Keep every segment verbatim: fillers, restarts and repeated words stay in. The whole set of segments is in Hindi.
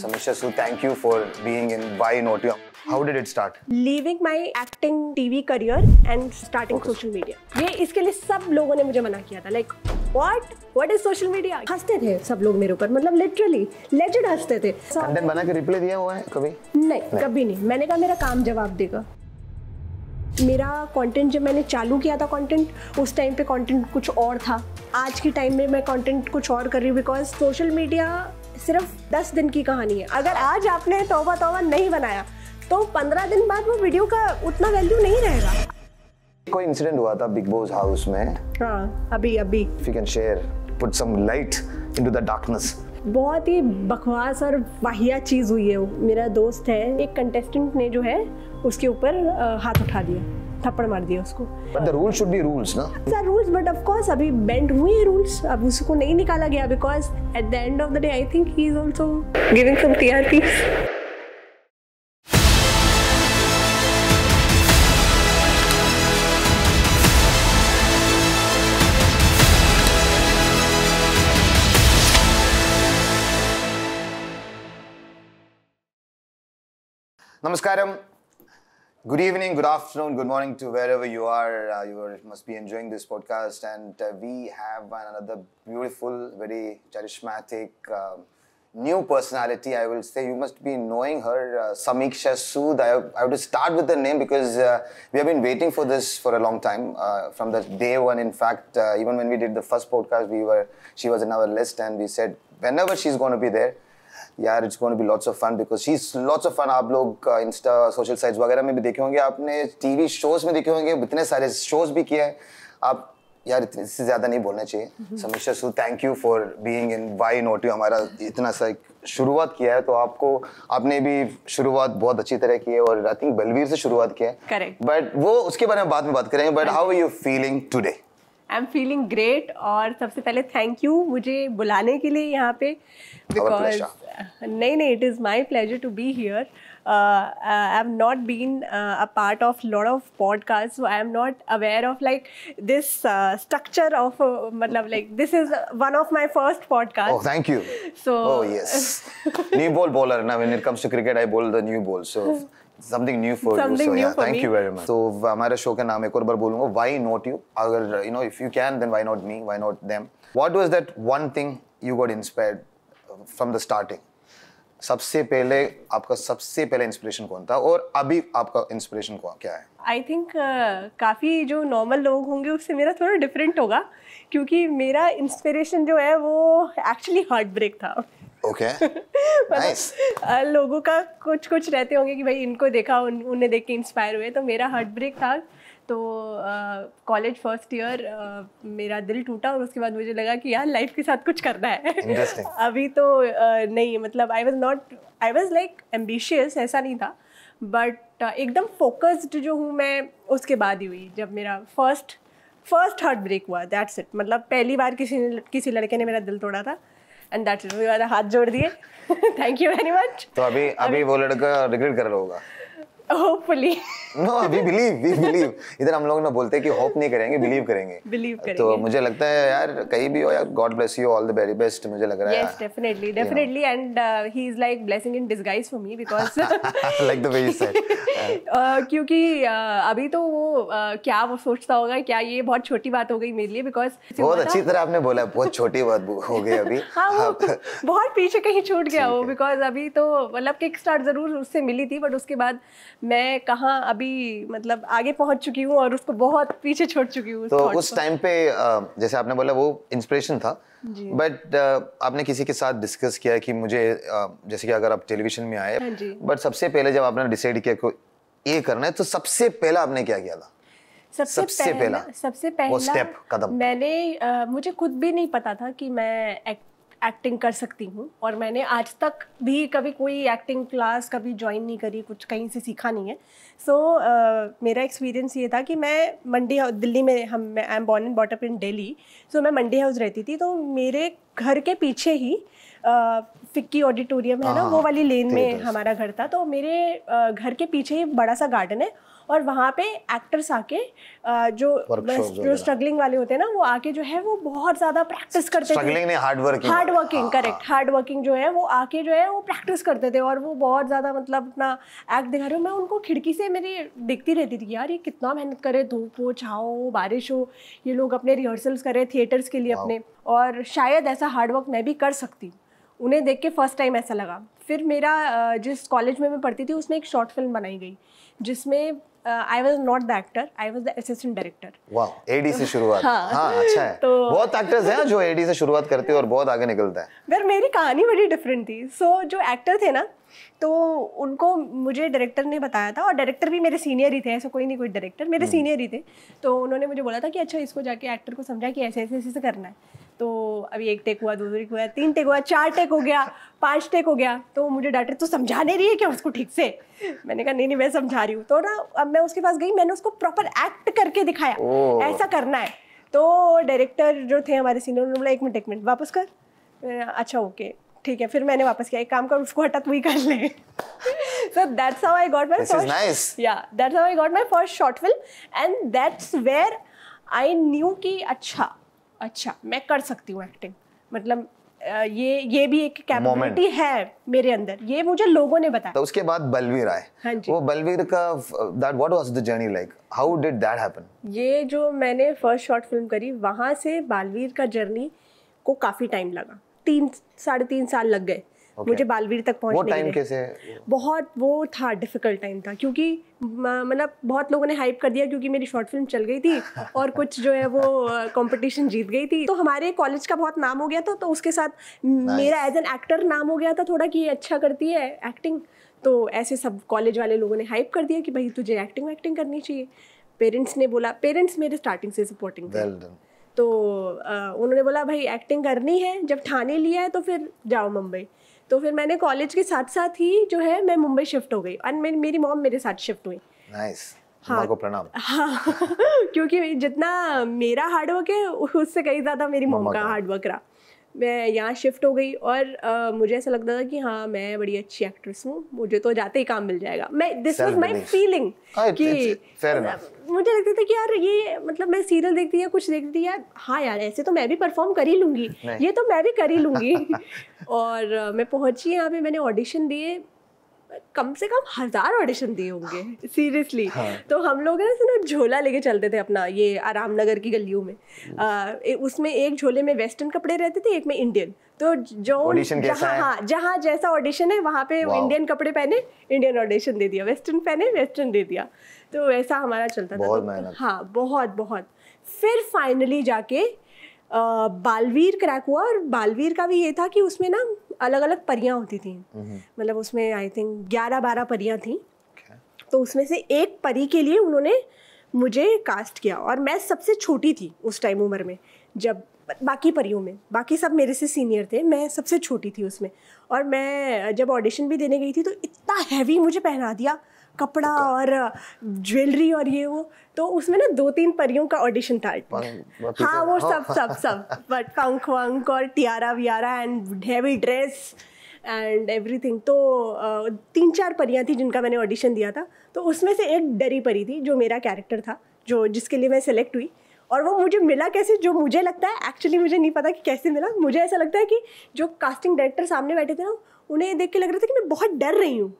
Sameeksha Sud, thank you for being in Why Not You. How did it start? Leaving my acting T V career and starting okay. social media. ये इसके लिए सब लोगों ने मुझे मना किया था. Like what? What is social media? हंसते थे सब लोग मेरे ऊपर. मतलब literally, legit हंसते थे. कंटेंट बना के रिप्लाई दिया हुआ है कभी? नहीं, कभी नहीं. मैंने कहा मेरा काम जवाब देगा. मेरा कंटेंट जब मैंने चालू किया था कंटेंट उस टाइम पे कंटेंट कुछ और था. आज के टाइम में मैं कंटेंट कुछ और कर रही हूँ बिकॉज सोशल मीडिया सिर्फ दस दिन की कहानी है. अगर आज आपने तौबा तौबा नहीं बनाया तो पंद्रह दिन बाद वो वीडियो का उतना वैल्यू नहीं रहेगा. कोई इंसिडेंट हुआ था बिग बॉस हाउस में. हाँ अभी अभी if you can share put some light into the darkness. बहुत ही बकवास और वाहिया चीज़ हुई है. मेरा दोस्त है एक कंटेस्टेंट ने जो है उसके ऊपर हाथ उठा दिया, थप्पड़ मार दिया उसको. But the rules should be rules ना. Sir rules but of course अभी बेंड हुए हैं रूल्स. अब उसको नहीं निकाला गया because at the end of the day I think he is also giving some TRP. Namaskaram, good evening, good afternoon, good morning to wherever you are. Uh, you are, must be enjoying this podcast and uh, we have another beautiful, very charismatic uh, new personality. I will say you must be knowing her, uh, Sameeksha Sud. I have, I have to start with the name because uh, we have been waiting for this for a long time. Uh, from the day one, in fact, uh, even when we did the first podcast, we were she was in our list and we said whenever she's going to be there, यार it's going to be lots of fun because she is lots of fun. आप लोग इंस्टा सोशल साइट्स वगैरह में भी देखे होंगे, आपने टीवी शोज में देखे होंगे, इतने सारे शोज भी किए हैं आप. यार इससे ज़्यादा नहीं बोलना चाहिए. समीक्षा सू, thank you for being in why not you. हमारा इतना सा शुरुआत किया है तो आपको, आपने भी शुरुआत बहुत अच्छी तरह की है और आई थिंक बलवीर से शुरुआत किया है. करेक्ट. बट वो उसके बारे में बाद में बात करेंगे. But how are you feeling today? I am feeling great. और सबसे पहले थैंक यू मुझे बुलाने के लिए यहाँ पे बिकॉज नहीं नहीं it is my pleasure to be here. I have not been a part of lot of podcast so I am not aware of like this structure of, मतलब like this is one of my first podcast. Thank you. So new ball bowler ना, when it comes to cricket I ball the new ball. So Something new for Something you, so new yeah, for thank me. you very much. So हमारे शो का नाम एक और बार बोलूँगा, Why Not You? अगर you know if you can then why not me, why not them? What was that one thing you got inspired from the starting? सबसे पहले आपका सबसे पहले इंस्पिरेशन कौन था और अभी आपका इंस्पिरेशन क्या है? आई थिंक uh, काफ़ी जो नॉर्मल लोग होंगे उससे मेरा थोड़ा डिफरेंट होगा क्योंकि मेरा इंस्पिरेशन जो है वो एक्चुअली हार्ट ब्रेक था. Okay nice. लोगों का कुछ कुछ रहते होंगे कि भाई इनको देखा उन, उन्हें देख के इंस्पायर हुए, तो मेरा हार्ट ब्रेक था. तो कॉलेज फर्स्ट ईयर मेरा दिल टूटा और उसके बाद मुझे लगा कि यार लाइफ के साथ कुछ करना है. इंटरेस्टिंग. अभी तो uh, नहीं, मतलब I was not I was like ambitious ऐसा नहीं था बट uh, एकदम फोकस्ड जो हूँ मैं उसके बाद ही हुई जब मेरा फर्स्ट फर्स्ट हार्ट ब्रेक हुआ. That's it. मतलब पहली बार किसी किसी लड़के ने मेरा दिल तोड़ा था and that's it. मेरा हाथ जोड़ दिए. Thank you very much. तो अभी अभी वो लड़का regret कर रहा होगा. Hopefully. No, we believe, we believe. इधर हम लोग ना बोलते हैं कि hope नहीं करेंगे, believe करेंगे. Believe करेंगे. तो मुझे लगता है यार कहीं भी हो यार, God bless you, all the very best. मुझे लग रहा है. Yes, definitely, definitely, and uh, he is like blessing in disguise for me because. Like the way you said. uh, क्योंकि uh, अभी तो वो uh, क्या वो सोचता होगा क्या ये बहुत छोटी बात हो गई मेरे लिए because. बहुत अच्छी तरह आपने बोला बहुत छोटी बात हो गई अभी. हाँ वो बहुत पीछे कहीं छूट गया वो because अभी तो मतलब किक स्टार्ट जरूर उससे मिली थी बट उसके बाद मैं कहाँ अभी मतलब आगे पहुँच चुकी हूँ और उसको बहुत पीछे छोड़ चुकी हूँ. तो उस टाइम पे जैसे आपने बोला वो इंस्पिरेशन था बट आपने किसी के साथ डिस्कस किया कि मुझे जैसे कि अगर आप टेलीविजन में आए बट सबसे पहले जब आपने डिसाइड किया को ये करना है तो सबसे पहला आपने क्या किया था? सबसे सबसे पहला, पहला सबसे पहला वो स्टेप कदम मैंने आ, मुझे खुद भी नहीं पता था कि मैं एक, एक्टिंग कर सकती हूँ और मैंने आज तक भी कभी कोई एक्टिंग क्लास कभी ज्वाइन नहीं करी, कुछ कहीं से सीखा नहीं है. सो so, uh, मेरा एक्सपीरियंस ये था कि मैं मंडी हाउस दिल्ली में हम I am born and bot up in Delhi. So मैं मंडी हाउस रहती थी तो मेरे घर के पीछे ही uh, फिक्की ऑडिटोरियम है ना, वो वाली लेन में हमारा घर था. तो मेरे uh, घर के पीछे ही बड़ा सा गार्डन है और वहाँ पे एक्टर्स आके जो जो स्ट्रगलिंग वाले होते हैं ना वो आके जो है वो बहुत ज़्यादा प्रैक्टिस करते थे, hard working hard working correct hard working जो है वो आके जो है वो प्रैक्टिस करते थे और वो बहुत ज़्यादा मतलब अपना एक्ट दिखा रहे हो। मैं उनको खिड़की से मेरी देखती रहती थी यार ये कितना मेहनत करे, धूप हो छाओ बारिश हो ये लोग अपने रिहर्सल्स करे थिएटर्स के लिए अपने, और शायद ऐसा हार्डवर्क मैं भी कर सकती हूँ। उन्हें देख के फर्स्ट टाइम ऐसा लगा। फिर मेरा जिस कॉलेज में मैं पढ़ती थी उसमें एक शॉर्ट फिल्म बनाई गई जिसमें I was not the actor, I was the assistant director. वाह, एडी से शुरुआत। हाँ, हाँ, अच्छा है। तो बहुत एक्टर्स हैं जो एडी से शुरुआत करते हैं और बहुत आगे निकलता है। फिर मेरी कहानी बड़ी डिफरेंट थी। सो so, जो एक्टर थे ना तो उनको मुझे डायरेक्टर ने बताया था और डायरेक्टर भी मेरे सीनियर ही थे, ऐसा कोई नहीं कोई डायरेक्टर मेरे सीनियर ही थे। तो उन्होंने मुझे बोला था कि अच्छा इसको जाके एक्टर को समझा कि ऐसे ऐसे ऐसे करना है। तो अभी एक टेक हुआ, दो टेक हुआ, तीन टेक हुआ, चार टेक हो गया, पांच टेक हो गया। तो मुझे डांटे तो समझा नहीं रही है क्या उसको ठीक से। मैंने कहा नहीं नहीं मैं समझा रही हूँ। तो ना अब मैं उसके पास गई, मैंने उसको प्रॉपर एक्ट करके दिखाया ऐसा करना है। तो डायरेक्टर जो थे हमारे सीनियर उन्होंने बोला एक मिनट एक मिनट वापस कर, अच्छा ओके ठीक है। फिर मैंने वापस किया, एक काम कर उसको हटा तू ही कर ले। So that's how I got my first, nice. yeah, that's how I got my first short film and that's where I knew कि अच्छा अच्छा मैं कर सकती हूँ एक्टिंग, मतलब ये ये भी एक कैपेबिलिटी है मेरे अंदर, ये मुझे लोगों ने बताया। तो उसके बाद बलवीर आए। हाँ जी। वो बलवीर का that what was the journey like, how did that happen? ये जो मैंने फर्स्ट शॉर्ट फिल्म करी वहाँ से बालवीर का जर्नी को काफ़ी टाइम लगा, तीन साढ़े तीन साल लग गए। Okay. मुझे बालवीर तक पहुंचने वो टाइम कैसे? बहुत वो था डिफिकल्ट टाइम था क्योंकि मतलब बहुत लोगों ने हाइप कर दिया क्योंकि मेरी शॉर्ट फिल्म चल गई थी और कुछ जो है वो कंपटीशन जीत गई थी। तो हमारे कॉलेज का बहुत नाम हो गया था, तो उसके साथ nice. मेरा एज एन एक्टर नाम हो गया था थोड़ा कि ये अच्छा करती है एक्टिंग। तो ऐसे सब कॉलेज वाले लोगों ने हाइप कर दिया कि भाई तुझे एक्टिंग वैक्टिंग करनी चाहिए। पेरेंट्स ने बोला, पेरेंट्स मेरे स्टार्टिंग से सपोर्टिंग थे, तो उन्होंने बोला भाई एक्टिंग करनी है, जब ठाने लिया है तो फिर जाओ मुंबई। तो फिर मैंने कॉलेज के साथ साथ ही जो है मैं मुंबई शिफ्ट हो गई और मेरी मेरी मॉम मेरे साथ शिफ्ट हुई। नाइस, मां को प्रणाम। हाँ क्योंकि जितना मेरा हार्डवर्क है उससे कहीं ज़्यादा मेरी मॉम का हार्डवर्क रहा। मैं यहाँ शिफ्ट हो गई और आ, मुझे ऐसा लगता था कि हाँ मैं बड़ी अच्छी एक्ट्रेस हूँ, मुझे तो जाते ही काम मिल जाएगा। मैं दिस वाज माय फीलिंग कि मुझे लगता था कि यार ये मतलब मैं सीरियल देखती या कुछ देखती थी यार, हाँ यार ऐसे तो मैं भी परफॉर्म कर ही लूँगी, ये तो मैं भी कर ही लूँगी। और मैं पहुँची यहाँ पे, मैंने ऑडिशन दिए, कम से कम हज़ार ऑडिशन दिए होंगे सीरियसली। हाँ। तो हम लोग ना सिर्फ झोला लेके चलते थे अपना, ये आरामनगर की गलियों में आ, उसमें एक झोले में वेस्टर्न कपड़े रहते थे, एक में इंडियन। तो जो ऑडिशन जहाँ हाँ जहाँ जैसा ऑडिशन है वहाँ पे इंडियन कपड़े पहने इंडियन ऑडिशन दे दिया, वेस्टर्न पहने वेस्टर्न दे दिया। तो वैसा हमारा चलता था। तो, हाँ बहुत बहुत। फिर फाइनली जाके आ, बालवीर क्रैक हुआ। और बालवीर का भी ये था कि उसमें ना अलग अलग परियां होती थी, मतलब उसमें आई थिंक ग्यारह बारह परियां थी। okay. तो उसमें से एक परी के लिए उन्होंने मुझे कास्ट किया और मैं सबसे छोटी थी उस टाइम उम्र में, जब बाकी परियों में बाकी सब मेरे से सीनियर थे, मैं सबसे छोटी थी उसमें। और मैं जब ऑडिशन भी देने गई थी तो इतना हैवी मुझे पहना दिया कपड़ा और ज्वेलरी और ये वो। तो उसमें ना दो तीन परियों का ऑडिशन था। हाँ वो सब सब सब बट पंख वंख और टियारा वियारा and heavy dress and everything. तो तीन चार परियां थी जिनका मैंने ऑडिशन दिया था। तो उसमें से एक डरी परी थी जो मेरा कैरेक्टर था, जो जिसके लिए मैं सेलेक्ट हुई। और वो मुझे मिला कैसे, जो मुझे लगता है एक्चुअली मुझे नहीं पता कि कैसे मिला। मुझे ऐसा लगता है कि जो कास्टिंग डायरेक्टर सामने बैठे थे ना उन्हें देख के लग रहा था कि मैं बहुत डर रही हूँ,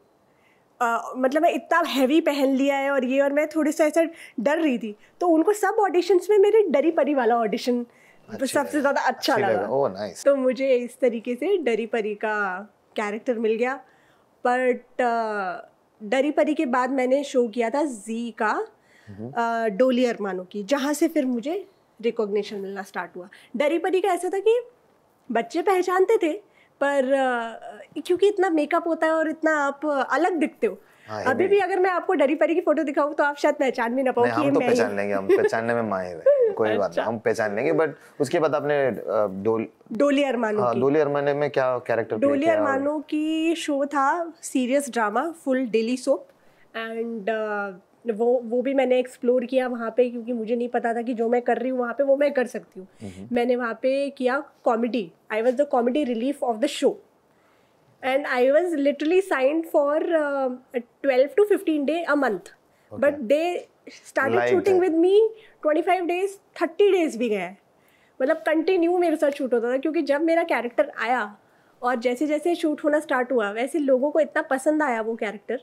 Uh, मतलब मैं इतना हैवी पहन लिया है और ये, और मैं थोड़ी सा ऐसा डर रही थी। तो उनको सब ऑडिशंस में मेरे डरी परी वाला ऑडिशन सबसे ज़्यादा अच्छा लगा। Oh nice. तो मुझे इस तरीके से डरी परी का कैरेक्टर मिल गया। बट uh, डरी परी के बाद मैंने शो किया था जी का uh, डोली अरमानो की, जहाँ से फिर मुझे रिकॉग्निशन मिलना स्टार्ट हुआ। डरी परी का ऐसा था कि बच्चे पहचानते थे पर आ, क्योंकि इतना मेकअप होता है और इतना आप अलग दिखते हो। हाँ, अभी भी अगर मैं आपको डरी परी की फोटो दिखाऊं तो आप शायद पहचान भी ना पाओ। हम तो पहचान लेंगे, हम पहचानने में माहिर है, कोई बात नहीं, हम पहचान लेंगे। बट उसके बाद आपने डोल डोली अरमानो हाँ, डोली अरमानो में क्या कैरेक्टर? डोली अरमानो की शो था serious drama, full daily soap and वो वो भी मैंने एक्सप्लोर किया वहाँ पे, क्योंकि मुझे नहीं पता था कि जो मैं कर रही हूँ वहाँ पे वो मैं कर सकती हूँ। मैंने वहाँ पे किया comedy, I was the comedy relief of the show and I was literally signed for twelve to fifteen day a month. okay. but they started shooting with me twenty-five days, thirty days भी गए, मतलब कंटिन्यू मेरे साथ शूट होता था, क्योंकि जब मेरा कैरेक्टर आया और जैसे जैसे शूट होना स्टार्ट हुआ वैसे लोगों को इतना पसंद आया वो कैरेक्टर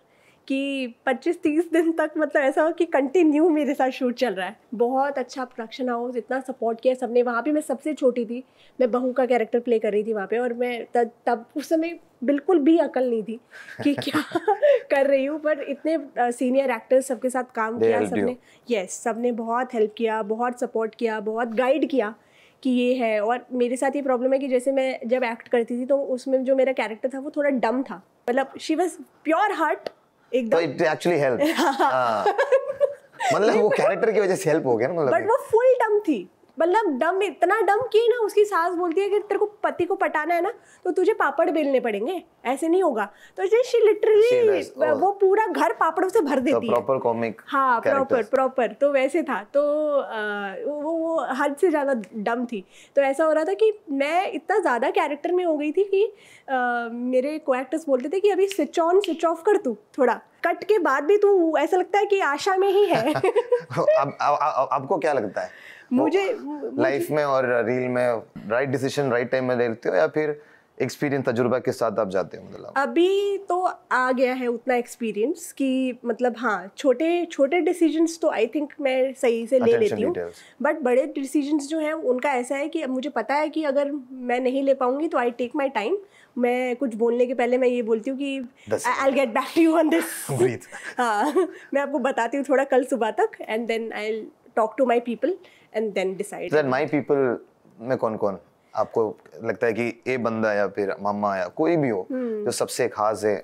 कि पच्चीस तीस दिन तक मतलब ऐसा हो कि कंटिन्यू मेरे साथ शूट चल रहा है। बहुत अच्छा प्रोडक्शन हाउस, इतना सपोर्ट किया सबने। वहाँ पे मैं सबसे छोटी थी, मैं बहू का कैरेक्टर प्ले कर रही थी वहाँ पे, और मैं तब तब उस समय बिल्कुल भी अकल नहीं थी कि क्या कर रही हूँ, पर इतने सीनियर एक्टर्स सबके साथ काम किया सबने, यस सबने बहुत हेल्प किया, बहुत सपोर्ट किया, बहुत गाइड किया कि ये है। और मेरे साथ ये प्रॉब्लम है कि जैसे मैं जब एक्ट करती थी तो उसमें जो मेरा कैरेक्टर था वो थोड़ा डम था, मतलब शी वॉज प्योर हार्ट एकदम, इट एक्चुअली हेल्प, मतलब वो कैरेक्टर की वजह से हेल्प हो गया ना, मतलब बट वो फुल डम थी, मतलब डम, इतना डम कि ना उसकी सास बोलती है कि तेरे को पति को पटाना है ना तो तुझे पापड़ बेलने पड़ेंगे, ऐसे नहीं होगा, तो शी लिटरली वो पूरा घर पापड़ों से भर देती है, प्रॉपर कॉमिक, हाँ प्रॉपर प्रॉपर, तो वैसे था। तो आ, वो वो हद से ज़्यादा डम थी, तो ऐसा हो रहा था कि मैं इतना ज़्यादा कैरेक्टर में हो गई थी कि आ, मेरे को एक्टर्स बोलते थे कि अभी स्विच ऑन स्विच ऑफ कर तू, थोड़ा कट के बाद भी तू ऐसा लगता है कि आशा में ही है। अब आपको क्या लगता है मुझे लाइफ में और रील में राइट डिसीजन राइट टाइम में लेते हो या फिर एक्सपीरियंस तजुर्बा के साथ आप जाते हो? मतलब अभी तो आ गया है उतना एक्सपीरियंस कि मतलब हाँ, छोटे छोटे डिसीजंस तो आई थिंक मैं सही से ले लेती हूँ, बट बड़े डिसीजंस जो हैं उनका ऐसा है कि अब मुझे पता है कि अगर मैं नहीं ले पाऊँगी तो आई टेक माई टाइम। मैं कुछ बोलने के पहले मैं ये बोलती हूँ कि I will get back to you on this, हाँ मैं आपको बताती हूँ थोड़ा कल सुबह तक, and then I will talk to my people and then decide. Then my people में कौन कौन आपको लगता है कि ए बंदा या फिर मामा या कोई भी हो जो सबसे खास है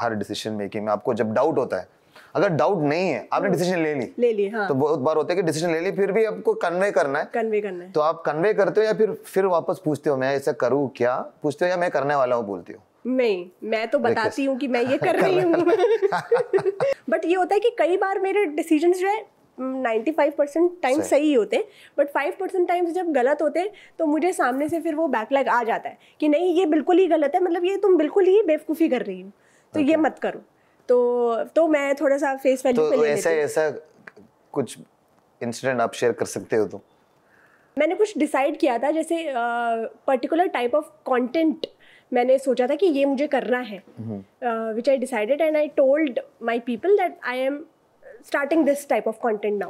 हर डिसीजन मेकिंग में? आपको जब डाउट होता है, अगर डाउट नहीं है आपने डिसीजन ले ली ले ली हाँ। तो बहुत बार होता है कि डिसीजन ले ली फिर भी आपको कन्वे करना है कन्वे करना है तो आप कन्वे करते हो या फिर फिर वापस पूछते हो मैं ऐसा करूँ क्या, पूछते हो या मैं करने वाला हूँ बोलती हो? नहीं, मैं तो बताती हूँ कि मैं ये कर रही हूँ। बट ये होता है कि कई बार मेरे डिसीजन जो है पचानवे परसेंट टाइम सही होते, बट पाँच परसेंट टाइम्स जब गलत होते तो मुझे सामने से फिर वो बैकलैग आ जाता है कि नहीं ये बिल्कुल ही गलत है, मतलब ये तुम बिल्कुल ही बेवकूफ़ी कर रही हो तो okay. ये मत करो, तो तो मैं थोड़ा सा फेस वैल्यू पे ले लेती हूं। ऐसा ऐसा कुछ इंसिडेंट आप शेयर कर सकते हो? तो मैंने कुछ डिसाइड किया था, जैसे पर्टिकुलर टाइप ऑफ कॉन्टेंट मैंने सोचा था कि ये मुझे करना है, which I decided and I told my people that I am starting this type of content now.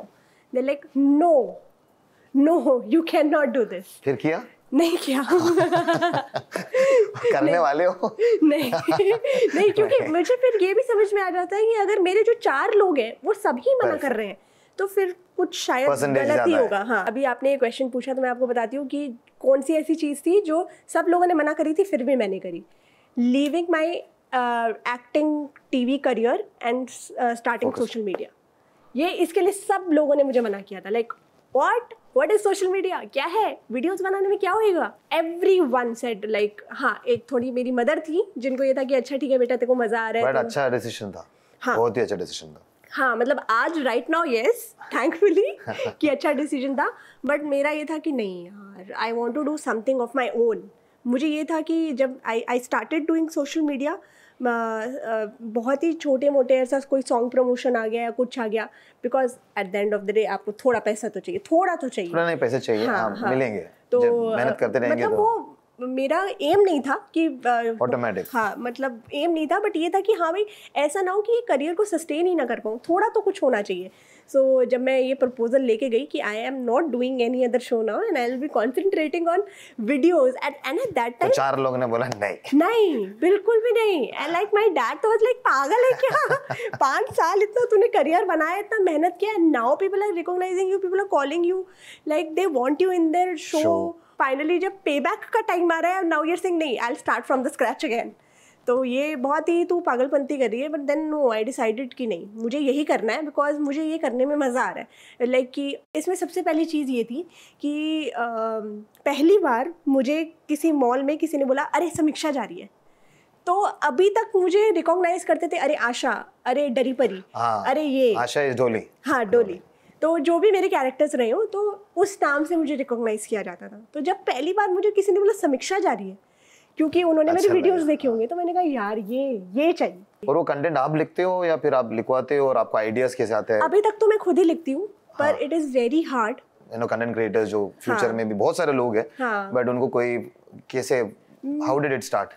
They're like, no, no, you cannot do this. फिर किया? नहीं किया। करने वाले हो? नहीं, नहीं, क्योंकि मुझे फिर ये भी समझ में आ जाता है कि अगर मेरे जो चार लोग हैं वो सभी मना कर रहे हैं तो फिर कुछ शायद गलत ही होगा। हाँ, अभी आपने ये क्वेश्चन पूछा तो मैं आपको बताती हूँ कि कौन सी ऐसी चीज़ थी जो सब लोगों ने मना करी थी फिर भी मैंने करी। Leaving my uh, acting T V career and uh, starting Focus. social media. ये इसके लिए सब लोगों ने मुझे मना किया था, like what what is social media, क्या है वीडियोस बनाने में, क्या होएगा। एवरीवन सेड लाइक, हाँ एक थोड़ी मेरी मदर थी जिनको ये था कि अच्छा ठीक है बेटा तेरे को मजा आ रहा है, बट अच्छा डिसीजन था, हाँ बहुत ही अच्छा डिसीजन था, हाँ मतलब आज राइट नाउ यस थैंकफुली कि अच्छा डिसीजन था, बट मेरा ये था कि नहीं यार I want to do something of my own. मुझे ये था कि जब I I started doing social media, बहुत ही छोटे मोटे ऐसा कोई सॉन्ग प्रमोशन आ गया या कुछ आ गया, because at the end of the day आपको थोड़ा पैसा तो चाहिए, थोड़ा तो चाहिए, थोड़ा नहीं पैसे चाहिए, हाँ, हाँ, मिलेंगे तो मेहनत करते रहेंगे। मतलब तो वो मेरा एम नहीं था कि ऑटोमेटिक, हाँ मतलब एम नहीं था, बट ये था कि हाँ भाई ऐसा ना हो कि ये करियर को सस्टेन ही ना कर पाऊँ, थोड़ा तो कुछ होना चाहिए। सो so, जब मैं ये प्रपोजल लेके गई कि I am not doing any other show now and I will be concentrating on videos at and at that time चार लोगों ने बोला नहीं नहीं बिल्कुल भी नहीं। आई लाइक माय डैड तो वाज लाइक पागल है क्या, पाँच साल इतना तूने करियर बनाया, इतना मेहनत किया, and now people are recognising you, people are calling you, like they want you in their show. Finally जब पे बैक का टाइम आ रहा है नाउ यू आर सेइंग नहीं I will start from the scratch again, तो ये बहुत ही तू पागलपंती कर रही है। But then no I decided कि नहीं मुझे यही करना है, बिकॉज मुझे ये करने में मज़ा आ रहा है। लाइक like कि इसमें सबसे पहली चीज़ ये थी कि आ, पहली बार मुझे किसी मॉल में किसी ने बोला अरे समीक्षा जा रही है, तो अभी तक मुझे रिकॉग्नाइज करते थे अरे आशा, अरे डरी परी, हाँ, अरे ये आशा इज डोली, हाँ डोली, तो जो भी मेरे कैरेक्टर्स रहे हो तो उस नाम से मुझे रिकॉग्नाइज़ किया जाता था। तो जब पहली बार मुझे किसी ने बोला समीक्षा जा रही है क्योंकि उन्होंने अच्छा मेरे वीडियोस देखे होंगे, तो मैंने कहा यार ये ये चाहिए। और वो कंटेंट आप लिखते हो या फिर आप लिखवाते हो और आपका आइडियाज कैसे आते हैं? अभी तक तो मैं खुद ही लिखती हूँ, पर it is very hard. You know content creators जो फ्यूचर में भी बहुत सारे लोग हैं, बट उनको कोई कैसे, हाउ डिड इट स्टार्ट?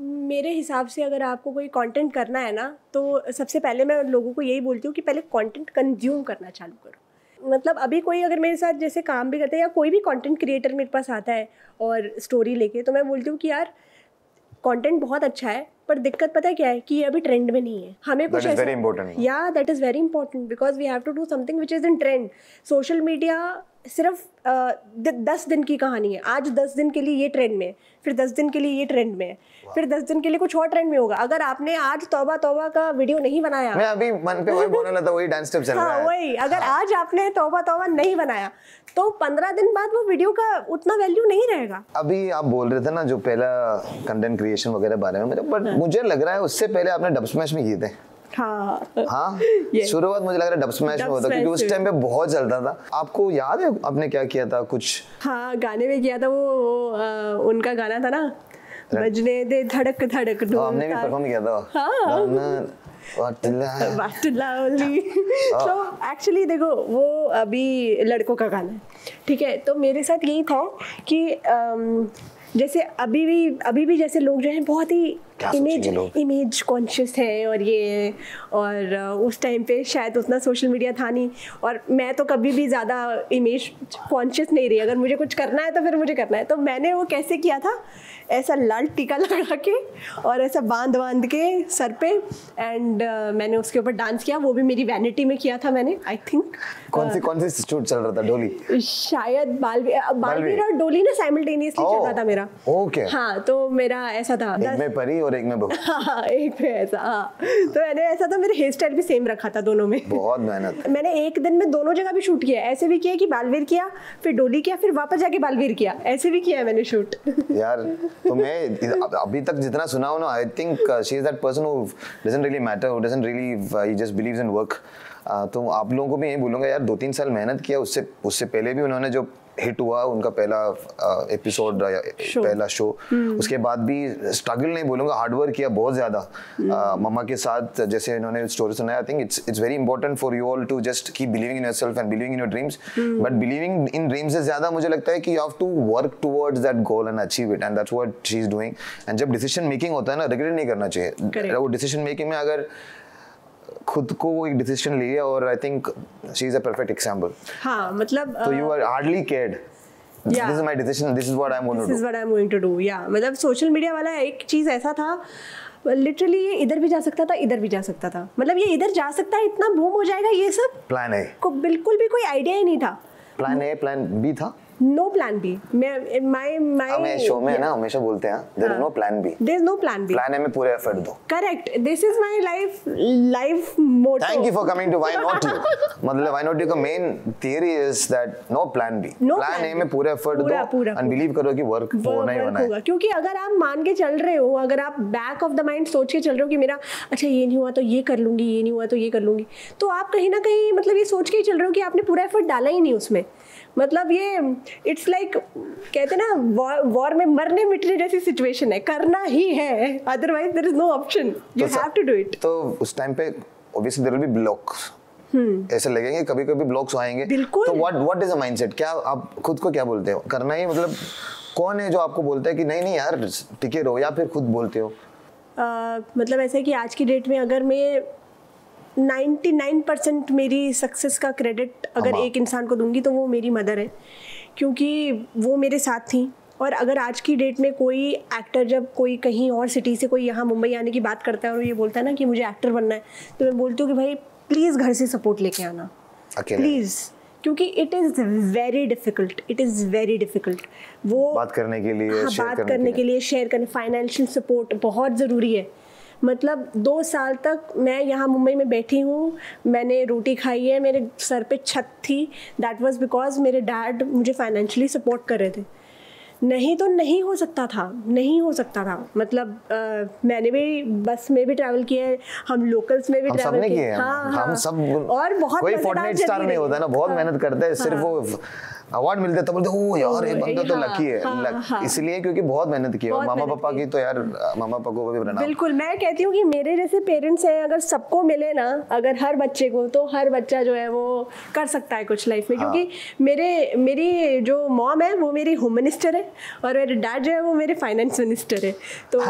मेरे हिसाब से अगर आपको कोई कंटेंट करना है ना, तो सबसे पहले मैं लोगों को यही बोलती हूँ कि पहले कंटेंट कंज्यूम करना चालू करो। मतलब अभी कोई अगर मेरे साथ जैसे काम भी करते हैं या कोई भी कंटेंट क्रिएटर मेरे पास आता है और स्टोरी लेके, तो मैं बोलती हूँ कि यार कंटेंट बहुत अच्छा है, पर दिक्कत पता है क्या है कि ये अभी ट्रेंड में नहीं है। हमें कुछ वेरी इंपॉर्टेंट, या that is very important because we have to do something which is in trend. Social media सिर्फ uh, दस दिन की कहानी है। आज दस दिन के लिए ये ट्रेंड में है, फिर दस दिन के लिए ये ट्रेंड में है, फिर दस दिन के लिए कुछ और ट्रेंड में होगा। अगर आपने आज तौबा तौबा का वीडियो नहीं बनाया, मैं अभी मन पे वही बोलना था, वही डांस स्टेप चल रहा है, हाँ वही, अगर आज आपने तौबा तौबा नहीं बनाया तो पंद्रह दिन बाद वो वीडियो का उतना वैल्यू नहीं रहेगा। अभी आप बोल रहे थे ना जो पहला कंटेंट क्रिएशन वगैरह बारे में, बट मुझे लग रहा है उससे पहले आपने डब स्मैश में किए थे। हाँ, हाँ? शुरुआत मुझे लग रहा है डब स्मैश में होता, क्योंकि उस टाइम पे बहुत चलता था। आपको याद है आपने क्या किया था? कुछ हाँ गाने में किया था, वो, वो आ, उनका गाना था ना, बजने दे धड़क धड़क, हमने भी परफॉर्म किया था। हाँ एक्चुअली देखो वो अभी लड़कों का गाना है, ठीक है, तो मेरे साथ यही था कि जैसे अभी भी अभी भी जैसे लोग जो हैं बहुत ही इमेज इमेज कॉन्शियस हैं, और ये और उस टाइम पे शायद उतना सोशल मीडिया था नहीं, और मैं तो कभी भी ज़्यादा इमेज कॉन्शियस नहीं रही। अगर मुझे कुछ करना है तो फिर मुझे करना है। तो मैंने वो कैसे किया था, ऐसा लाल टीका लगा के और ऐसा बांध बांध के सर पे, एंड uh, मैंने उसके ऊपर डांस किया। वो भी मेरी वैनिटी में किया था मैंने, आई थिंक। कौन सी कौन सी शूट चल रहा था? डोली शायद, बालवीर बालवीर और डोली ना साइमल्टेनियसली चल रहा था मेरा। ओके हाँ, तो मेरा ऐसा था और एक में हाँ, एक पे ऐसा हाँ। तो मैंने ऐसा था, मेरे हेयर स्टाइल भी सेम रखा था दोनों में। बहुत मेहनत। मैंने एक दिन में दोनों जगह भी शूट किया, ऐसे भी किया कि बालवीर किया, फिर डोली किया, फिर वापस जाके बालवीर किया, ऐसे भी किया है मैंने शूट। यार तो मैं अभी तक जितना सुना हूं ना, I think she is that person who doesn't really matter, who doesn't really, he just believes in work. तो आप लोगों को भी यही बोलूंगा यार, दो तीन साल मेहनत किया। उससे उससे पहले भी उन्होंने जो हिट हुआ उनका पहला एपिसोड, पहला शो, उसके बाद भी स्ट्रगल नहीं बोलूँगा, हार्डवर्क किया बहुत ज़्यादा मम्मा के साथ। जैसे इन्होंने स्टोरी सुनाया, I think it's it's very important for you all to just keep believing in yourself and believing in your dreams. But believing in dreams से ज़्यादा मुझे लगता है कि you have to work towards that goal and achieve it, and that's what she is doing. And जब डिसीजन मेकिंग होता है ना, रिग्रेट नहीं करना चाहिए। वो डिसीजन मेकिंग में अगर खुद को वो एक डिसीजन लिया, और I think she is a perfect example. हां मतलब तो you are hardly cared, this is my decision, this is what I am going to do, this is what I am going to do. या मतलब सोशल मीडिया वाला एक चीज ऐसा था, लिटरली ये इधर भी जा सकता था, इधर भी जा सकता था। मतलब ये इधर जा सकता है, इतना बूम हो जाएगा, ये सब प्लान है को बिल्कुल भी कोई आईडिया ही नहीं था। प्लान ए प्लान बी था, नो प्लान बी। मैं माय माय शो में ना हमेशा बोलते हैं there is no plan B, there is no plan B, plan A में पूरे एफर्ट दो। Correct, this is my life life motto. Thank you for coming to why not you. मतलब व्हाई नॉट यू का main theory is that no plan B, plan A में पूरे एफर्ट दो एंड बिलीव करो कि वर्क होना ही होना है। क्योंकि अगर आप मान के चल रहे हो, अगर आप बैक ऑफ द माइंड सोच के चल रहे हो कि मेरा अच्छा ये नहीं हुआ तो ये कर लूंगी, ये नहीं हुआ तो ये कर लूंगी, तो आप कहीं ना कहीं मतलब ये सोच के ही चल रहे हो कि आपने पूरा एफर्ट डाला ही नहीं उसमें। मतलब ये इट्स लाइक like, कहते ना वॉर वॉर में मरने मिटने जैसी सिचुएशन है, करना ही है, otherwise there is no option, you have to do it. तो उस टाइम पे obviously there will be blocks, ऐसे लगेंगे, कभी कभी ब्लॉक्स आएंगे। तो what what is a mindset? क्या आप खुद को क्या बोलते हो करना ही? मतलब कौन है जो आपको बोलता है कि नहीं नहीं यार टिके रहो, या फिर खुद बोलते हो? uh, मतलब ऐसा है कि आज की डेट में अगर मैं निन्यानवे परसेंट मेरी सक्सेस का क्रेडिट अगर एक इंसान को दूंगी तो वो मेरी मदर है, क्योंकि वो मेरे साथ थी। और अगर आज की डेट में कोई एक्टर, जब कोई कहीं और सिटी से कोई यहाँ मुंबई आने की बात करता है और ये बोलता है ना कि मुझे एक्टर बनना है, तो मैं बोलती हूँ कि भाई प्लीज़ घर से सपोर्ट लेके आना प्लीज़, क्योंकि it is very difficult, it is very difficult वो बात करने के लिए, हाँ बात करने के लिए, शेयर करने, फाइनेंशियल सपोर्ट बहुत ज़रूरी है। मतलब दो साल तक मैं यहाँ मुंबई में बैठी हूँ, मैंने रोटी खाई है, मेरे सर पे छत थी, दैट वाज बिकॉज मेरे डैड मुझे फाइनेंशियली सपोर्ट कर रहे थे, नहीं तो नहीं हो सकता था, नहीं हो सकता था। मतलब आ, मैंने भी बस में भी ट्रैवल किया है, हम लोकल्स में भी ट्रैवल किया है, हाँ, हाँ, हम सब, और बहुत कोई फोर्टनाइट स्टार नहीं होता ना, बहुत मेहनत करते हैं, सिर्फ वो अवार्ड मिलते तो बोलते ओ यार ये बंदा तो लकी है, हाँ, इसलिए क्योंकि बहुत मेहनत की है। मामा पापा की तो यार मामा पापा को भी बनाना बिल्कुल। मैं कहती हूँ कि मेरे जैसे पेरेंट्स हैं अगर सबको मिले ना, अगर हर बच्चे को, तो हर बच्चा जो है वो कर सकता है कुछ लाइफ में। क्योंकि मेरे मेरी जो मॉम है वो मेरी होम मिनिस्टर है और मेरे डैड जो है वो मेरे फाइनेंस मिनिस्टर है। तो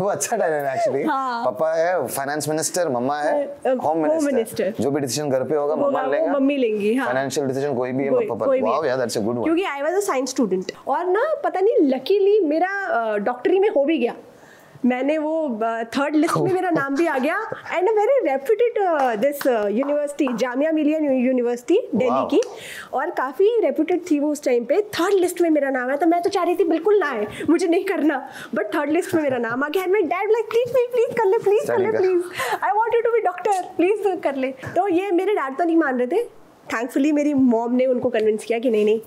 वो अच्छा डायनामिक एक्चुअली, पापा है फाइनेंस मिनिस्टर, मम्मा है होम मिनिस्टर। जो भी डिसीजन घर पे होगा मम्मा लेंगे, मम्मी लेंगी फाइनेंशियल डिसीजन कोई भी है। वाव यार दैट्स अ गुड वन। क्योंकि I was a science student और ना पता नहीं लकीली मेरा डॉक्टरी में हो भी गया। मैंने वो थर्ड लिस्ट में मेरा नाम भी आ गया and a very reputed this university Jamia Millia university Delhi की, और काफ़ी रेप्यूटेड थी वो उस टाइम पे। थर्ड लिस्ट में मेरा नाम है तो मैं तो चाह रही थी बिल्कुल ना आए, मुझे नहीं करना, बट थर्ड लिस्ट में मेरा नाम आ गया। And my dad like please please कर ले, प्लीज कर ले, please I wanted to be doctor, please कर ले। तो ये मेरे डैड तो नहीं मान रहे थे, थैंकफुली मेरी मॉम ने उनको कन्विंस किया कि नहीं नहीं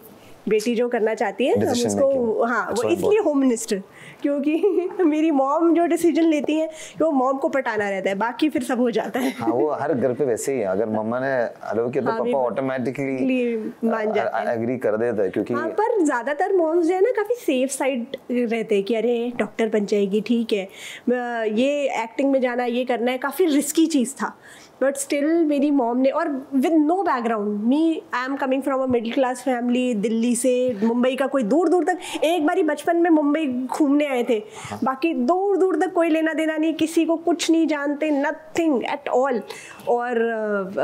बेटी जो करना चाहती है हम उसको, हाँ वो इसलिए होम मिनिस्टर क्योंकि मेरी मॉम जो डिसीजन लेती है वो मॉम को पटाना रहता है, बाकी फिर सब हो जाता है। हाँ वो हर घर पे वैसे ही है, अगर मम्मा ने अलाउ किया तो पापा ऑटोमेटिकली मान जाते हैं, एग्री कर देता है। क्योंकि हाँ पर ज़्यादातर मॉम्स जो है ना काफ़ी सेफ साइड रहते हैं कि अरे डॉक्टर बन जाएगी, ठीक है ये एक्टिंग में जाना, ये करना है, काफ़ी रिस्की चीज़ था। बट स्टिल मेरी मॉम ने, और with no background, me I am coming from a middle class family, Delhi से मुंबई का कोई दूर दूर तक, एक बारी बचपन में मुंबई घूमने आए थे, बाकी दूर दूर तक कोई लेना देना नहीं, किसी को कुछ नहीं जानते, नथिंग एट ऑल। और uh,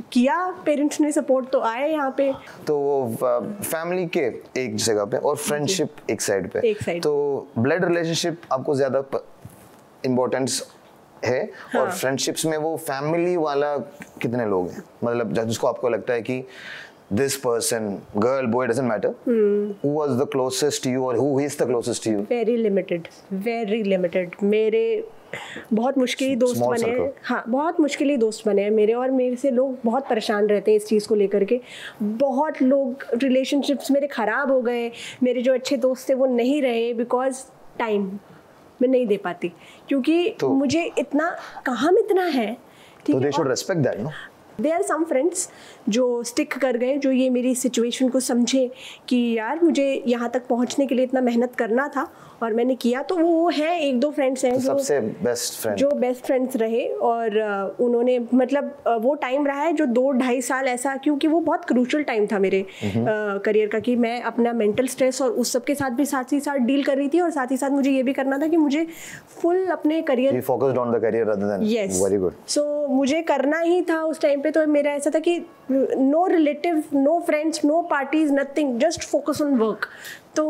uh, किया पेरेंट्स ने सपोर्ट, तो आए यहाँ पे तो फैमिली के एक जगह पे और फ्रेंडशिप एक साइड पे, एक साइड तो ब्लड रिलेशनशिप आपको ज़्यादा इम्पोर्टेंस है। हाँ। और फ्रेंडशिप्स में वो फैमिली वाला कितने लोग हैं, मतलब जिसको आपको लगता है कि this person, girl, boy, doesn't matter. Hmm. Who was the closest to you or who is the closest to you? Very limited, very limited. मेरे बहुत मुश्किल ही दोस्त Small बने circle. हाँ बहुत मुश्किल ही दोस्त बने हैं मेरे, और मेरे से लोग बहुत परेशान रहते हैं इस चीज़ को लेकर के। बहुत लोग रिलेशनशिप्स मेरे ख़राब हो गए, मेरे जो अच्छे दोस्त थे वो नहीं रहे बिकॉज टाइम मैं नहीं दे पाती क्योंकि तो, मुझे इतना काम इतना है। तो they should respect that no. There some friends जो स्टिक कर गए, जो ये मेरी सिचुएशन को समझे कि यार मुझे यहाँ तक पहुँचने के लिए इतना मेहनत करना था और मैंने किया, तो वो है एक दो फ्रेंड्स हैं तो जो सबसे बेस्ट फ्रेंड जो बेस्ट फ्रेंड्स रहे और उन्होंने मतलब वो टाइम रहा है जो दो ढाई साल ऐसा, क्योंकि वो बहुत क्रूशल टाइम था मेरे करियर का कि मैं अपना मेंटल स्ट्रेस और उस सब के साथ भी साथ ही साथ डील कर रही थी और साथ ही साथ मुझे ये भी करना था कि मुझे फुल अपने career focused on the career rather than yes very good so मुझे करना ही था उस टाइम पे। तो मेरा ऐसा था कि no relative, no friends, no parties, nothing, just focus on work. तो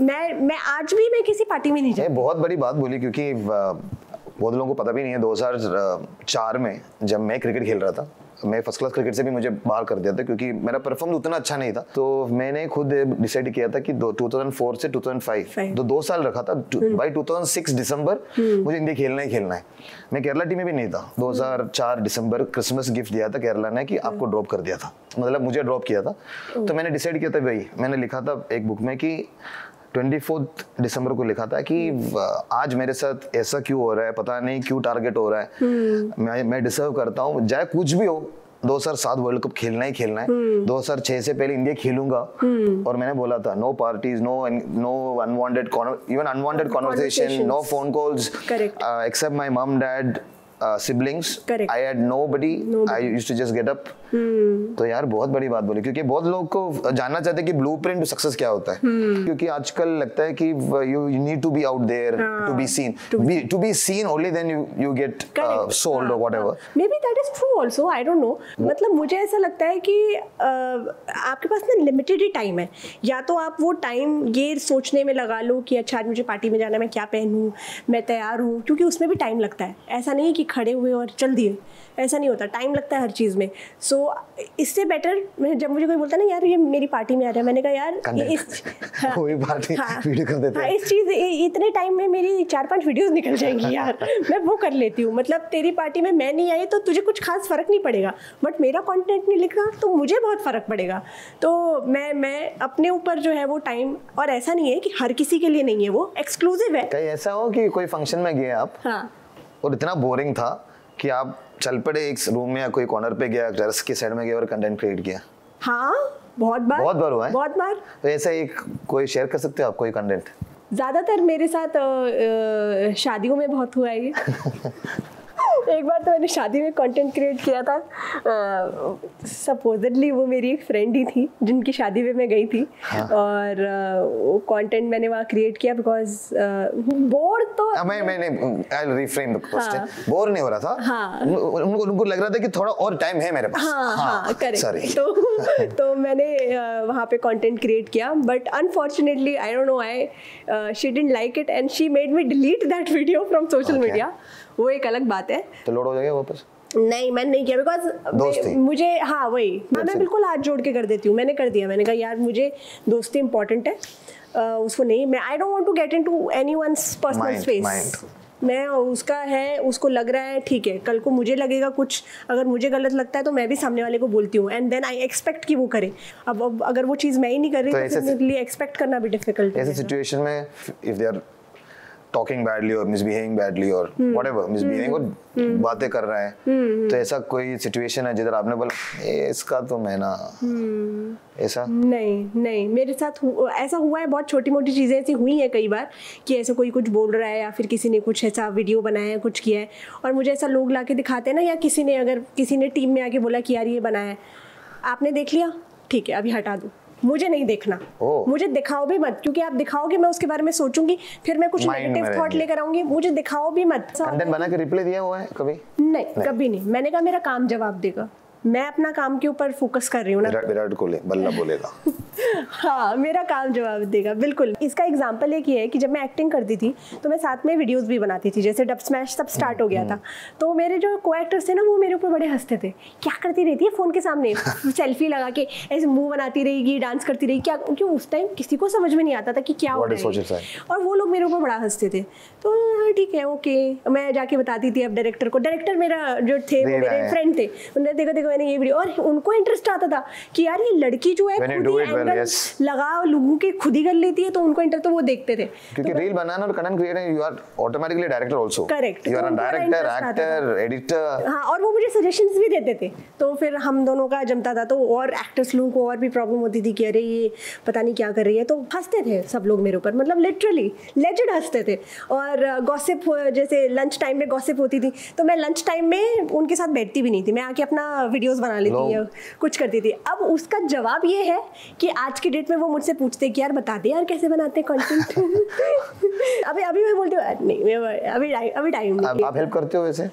मैं मैं आज भी मैं किसी पार्टी में नहीं जाती। ये बहुत बड़ी बात बोली क्योंकि बहुत लोगों को पता भी नहीं है, दो हज़ार चार में जब मैं क्रिकेट खेल रहा था, मैं फर्स्ट क्लास क्रिकेट से भी मुझे बाहर कर दिया था क्योंकि मेरा परफॉर्मेंस उतना अच्छा नहीं था। तो मैंने खुद डिसाइड किया था कि दो हज़ार चार से दो हज़ार पाँच तो दो साल रखा था, बाई दो हज़ार छह दिसंबर मुझे इंडिया खेलना ही खेलना है। मैं केरला टीम में भी नहीं था। दो हज़ार चार दिसंबर क्रिसमस गिफ्ट दिया था केरला ने कि आपको ड्रॉप कर दिया था, मतलब मुझे ड्रॉप किया था। तो मैंने डिसाइड किया था भाई, मैंने लिखा था एक बुक में कि चौबीस दिसंबर को लिखा था कि आज मेरे साथ ऐसा क्यों हो रहा है, पता नहीं क्यों टारगेट हो रहा है, मैं मैं डिसर्व करता हूँ, चाहे कुछ भी हो। दो हज़ार सात वर्ल्ड कप खेलना ही खेलना है, दो हज़ार छह से पहले इंडिया खेलूंगा। और मैंने बोला था no parties, no no unwanted even unwanted conversation, no phone calls except my mum dad siblings, I had nobody, I used to just get up. तो यार बहुत बड़ी बात बोली क्योंकि बहुत लोग को जानना चाहते हैं कि ब्लूप्रिंट टू सक्सेस क्या होता है। hmm. क्योंकि आजकल लगता है कि you need to be out there to be seen, to be seen only then you you get sold और whatever. Maybe that is true also, I don't know. मतलब मुझे ऐसा लगता है कि uh, आपके पास ना लिमिटेड ही टाइम है, या तो आप वो टाइम ये सोचने में लगा लो कि अच्छा आज मुझे पार्टी में जाना है, मैं क्या पहनूँ, मैं तैयार हूँ, क्योंकि उसमें भी टाइम लगता है। ऐसा नहीं कि खड़े हुए और चल दिए, ऐसा नहीं होता, टाइम लगता है हर चीज़ में। सो so, इससे बेटर मैं जब मुझे कोई बोलता ना यार ये मेरी पार्टी में आ रहा है, मैंने कहा यार ये इस हाँ, पार्टी हाँ, वीडियो कर देते हैं। हाँ, इस चीज़ इतने टाइम में मेरी चार पांच वीडियोस निकल जाएंगी यार मैं वो कर लेती हूँ। मतलब तेरी पार्टी में मैं नहीं आई तो तुझे कुछ खास फ़र्क नहीं पड़ेगा, बट मेरा कॉन्टेंट नहीं लिखा तो मुझे बहुत फ़र्क पड़ेगा। तो मैं मैं अपने ऊपर जो है वो टाइम, और ऐसा नहीं है कि हर किसी के लिए नहीं है, वो एक्सक्लूसिव है। कहीं ऐसा हो कि कोई फंक्शन में गए आप हाँ और इतना बोरिंग था कि आप चल पड़े एक रूम में या कोई कॉर्नर पे गया, टेरेस के साइड में गया और कंटेंट क्रिएट किया? हाँ बहुत बार बहुत बार हुआ है बहुत बार। तो ऐसा एक कोई शेयर कर सकते हो आप कोई कंटेंट? ज़्यादातर मेरे साथ शादियों में बहुत हुआ है ये। एक बार तो मैंने शादी में कंटेंट क्रिएट किया था, सपोजली uh, वो मेरी एक फ्रेंड ही थी जिनकी शादी में मैं गई थी। हाँ। और uh, वो कंटेंट मैंने वहाँ क्रिएट किया बिकॉज बोर uh, तो आ, मैं मैंने I'll reframe the question, bore नहीं हो रहा था। हाँ। उनको उनको लग रहा था कि थोड़ा और टाइम है मेरे पास। हाँ हाँ करेक्ट। तो तो मैंने uh, वहाँ पे कंटेंट क्रिएट किया but unfortunately I don't know I she didn't like it and she made me delete that video from social media. वो एक अलग बात है। तो लोड हो जाएगा वापस? नहीं मैंने नहीं किया बिकॉज मुझे हाँ वही मैं बिल्कुल हाथ जोड़ के कर देती हूँ। मैंने कर दिया, मैंने कहा यार मुझे दोस्ती इम्पोर्टेंट है, uh, उसको नहीं, मैं I don't want to get into anyone's personal space. मैं उसका है उसको लग रहा है ठीक है, कल को मुझे लगेगा कुछ, अगर मुझे गलत लगता है तो मैं भी सामने वाले को बोलती हूँ एंड देन आई एक्सपेक्ट कि वो करे। अब, अब अगर वो चीज़ मैं ही नहीं कर रही तो, तो मेरे लिए एक्सपेक्ट करना भी डिफिकल्ट है। ऐसे सिचुएशन में if they are talking badly or misbehaving badly or hmm. whatever misbehaving hmm. और hmm. बातें कर रहे हैं hmm. तो ऐसा कोई सिचुएशन है जिधर आपने बोला इसका तो मैं ना hmm. ऐसा? नहीं नहीं मेरे साथ हु, ऐसा हुआ है। बहुत छोटी मोटी चीज़ें ऐसी हुई हैं कई बार कि ऐसा कोई कुछ बोल रहा है या फिर किसी ने कुछ ऐसा वीडियो बनाया है कुछ किया है और मुझे ऐसा लोग ला के दिखाते हैं ना, या किसी ने अगर किसी ने टीम में आके बोला कि यार ये बनाया है आपने देख लिया ठीक है अभी हटा दो, मुझे नहीं देखना। oh. मुझे दिखाओ भी मत क्योंकि आप दिखाओगे मैं उसके बारे में सोचूंगी फिर मैं कुछ नेगेटिव थॉट लेकर आऊंगी। मुझे दिखाओ भी मत। कंटेंट बना के रिप्लाई दिया हुआ है कभी? नहीं, नहीं कभी नहीं। मैंने कहा मेरा काम जवाब देगा, मैं अपना काम के ऊपर फोकस कर रही हूँ ना। विराट कोहली बल्ला बोलेगा। हाँ मेरा काम जवाब देगा बिल्कुल। इसका एग्जांपल एक ये है कि जब मैं एक्टिंग करती थी तो मैं साथ में वीडियोस भी बनाती थी, जैसे डब स्मैश सब स्टार्ट हो गया था तो मेरे जो को एक्टर्स थे ना वो मेरे ऊपर बड़े हंसते थे, क्या करती रहती है फ़ोन के सामने सेल्फी लगा के ऐसे मुँह बनाती रहेगी डांस करती रहेगी क्या, क्योंकि उस टाइम किसी को समझ में नहीं आता था कि क्या हो रहा है और वो लोग मेरे ऊपर बड़ा हंसते थे। तो ठीक है ओके मैं जाके बताती थी अब डायरेक्टर को, डायरेक्टर मेरा जो थे वो मेरे फ्रेंड थे, उन्होंने देखा देखो मैंने ये वीडियो और उनको इंटरेस्ट आता था कि यार ये लड़की जो है लगा लोगों के खुद ही कर लेती है तो उनको इंटरेस्ट, तो वो देखते थे क्योंकि रील बनाना और content creating you are automatically director also correct, you are a director actor editor. हाँ और वो मुझे सजेशंस भी देते थे तो फिर हम दोनों का जमता था। तो और एक्टर्स लोगों को और भी प्रॉब्लम होती थी कि अरे ये पता नहीं क्या कर रही है, तो हंसते थे सब लोग मेरे ऊपर, मतलब लिटरली लेजेंड हंसते थे। और गॉसिप जैसे लंच टाइम में गॉसिप होती थी तो मैं लंच टाइम में उनके साथ बैठती भी नहीं थी, मैं आके अपना वीडियोस बना लेती या कुछ करती थी। अब उसका जवाब ये है कि आज की डेट में वो मुझसे पूछते कि यार बता दे यार कैसे बनाते हैं कंटेंट। अभी अभी मैं बोलती हूँ नहीं अभी अभी टाइम नहीं। आप, आप हेल्प करते हो वैसे?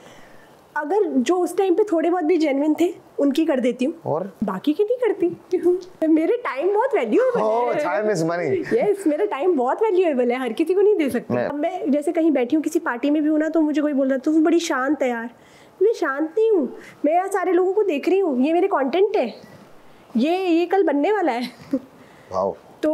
अगर जो उस टाइम पे थोड़े बहुत भी जेन्युइन थे उनकी कर देती हूँ और बाकी की नहीं करती। मेरे टाइम बहुत वैल्यूएबल है। oh, time is money. yes, मेरा टाइम बहुत वैल्यूएबल है, हर किसी को नहीं दे सकती। yeah. मैं जैसे कहीं बैठी हूँ किसी पार्टी में भी हूँ ना तो मुझे कोई बोल रहा था वो बड़ी शांत है, यार मैं शांत नहीं हूँ, मैं यहाँ सारे लोगों को देख रही हूँ, ये मेरे कॉन्टेंट है, ये ये कल बनने वाला है। wow. तो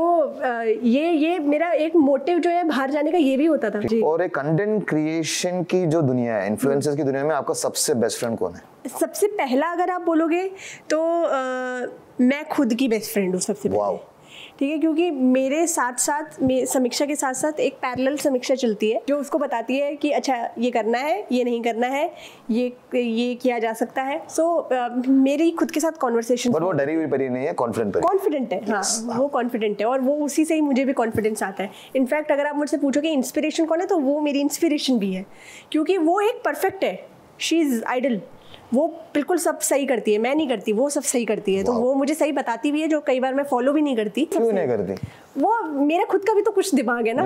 ये ये मेरा एक मोटिव जो है बाहर जाने का ये भी होता था। और एक कंटेंट क्रिएशन की जो दुनिया है, इन्फ्लुएंसर्स की दुनिया में आपका सबसे बेस्ट फ्रेंड कौन है? सबसे पहला अगर आप बोलोगे तो आ, मैं खुद की बेस्ट फ्रेंड हूँ सबसे पहले, ठीक है, क्योंकि मेरे साथ साथ समीक्षा के साथ साथ एक पैरेलल समीक्षा चलती है जो उसको बताती है कि अच्छा ये करना है, ये नहीं करना है, ये ये किया जा सकता है। सो so, मेरी खुद के साथ कॉन्वर्सेशन। वो डरी हुई परी नहीं है, कॉन्फिडेंट परी। कॉन्फिडेंट है। yes. हाँ वो कॉन्फिडेंट है और वो उसी से ही मुझे भी कॉन्फिडेंस आता है। इनफैक्ट अगर आप मुझसे पूछो कि इंस्पिरेशन कौन है तो वो मेरी इंस्पिरेशन भी है क्योंकि वो एक परफेक्ट है, शी इज़ आइडल, वो बिल्कुल सब सही करती है, मैं नहीं करती, वो सब सही करती है। wow. तो वो मुझे सही बताती भी है जो कई बार मैं फॉलो भी नहीं करती। क्यों नहीं करती? वो मेरा खुद का भी तो कुछ दिमाग है ना,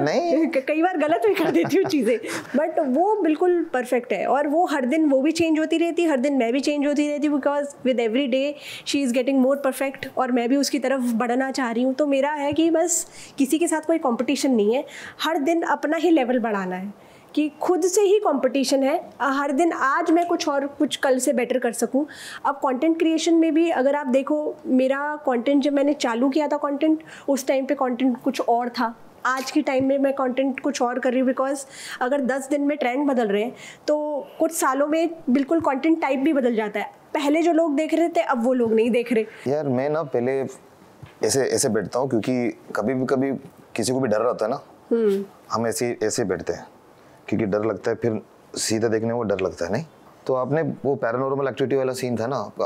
कई बार गलत भी कर देती हूँ चीज़ें, बट वो बिल्कुल परफेक्ट है और वो हर दिन वो भी चेंज होती रहती, हर दिन मैं भी चेंज होती रहती, because with every day she is getting more perfect और मैं भी उसकी तरफ बढ़ना चाह रही हूँ। तो मेरा है कि बस किसी के साथ कोई कॉम्पिटिशन नहीं है, हर दिन अपना ही लेवल बढ़ाना है कि खुद से ही कंपटीशन है, हर दिन आज मैं कुछ और कुछ कल से बेटर कर सकूं। अब कंटेंट क्रिएशन में भी अगर आप देखो मेरा कंटेंट जब मैंने चालू किया था कंटेंट, उस टाइम पे कंटेंट कुछ और था, आज के टाइम में मैं कंटेंट कुछ और कर रही हूँ बिकॉज अगर दस दिन में ट्रेंड बदल रहे हैं तो कुछ सालों में बिल्कुल कंटेंट टाइप भी बदल जाता है। पहले जो लोग देख रहे थे अब वो लोग नहीं देख रहे। यार मैं ना पहले ऐसे ऐसे बैठता हूँ क्योंकि कभी भी कभी किसी को भी डर रहता है ना, हम ऐसे ऐसे बैठते हैं क्योंकि डर लगता है, फिर सीधा देखने में डर लगता है। नहीं तो आपने वो पैरानॉर्मल एक्टिविटी वाला सीन था ना आपका,